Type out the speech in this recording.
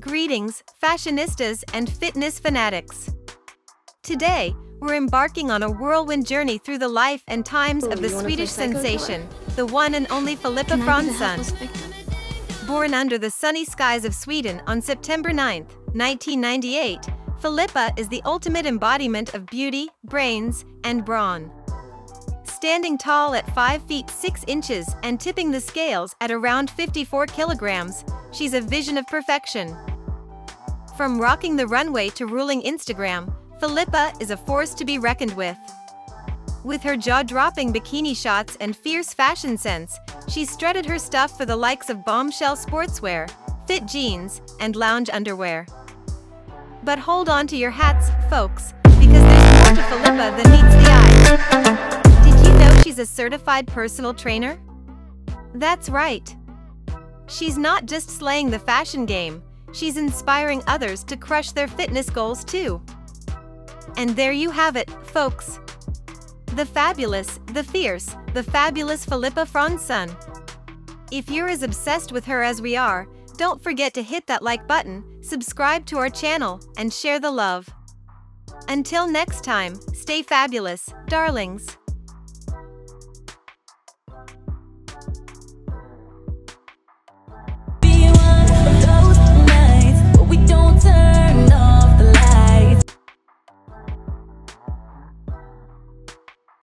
Greetings, fashionistas and fitness fanatics. Today, we're embarking on a whirlwind journey through the life and times of the Swedish sensation, the one and only Filippa Fransson. Born under the sunny skies of Sweden on September 9, 1998, Filippa is the ultimate embodiment of beauty, brains, and brawn. Standing tall at 5 feet 6 inches and tipping the scales at around 54 kilograms, she's a vision of perfection. From rocking the runway to ruling Instagram, Filippa is a force to be reckoned with. With her jaw-dropping bikini shots and fierce fashion sense, she strutted her stuff for the likes of bombshell sportswear, fit jeans, and lounge underwear. But hold on to your hats, folks, because there's more to Filippa than meets the eye. Did you know she's a certified personal trainer? That's right. She's not just slaying the fashion game, she's inspiring others to crush their fitness goals too. And there you have it, folks. The fabulous, the fierce, the fabulous Filippa Fransson. If you're as obsessed with her as we are, don't forget to hit that like button, subscribe to our channel, and share the love. Until next time, stay fabulous, darlings.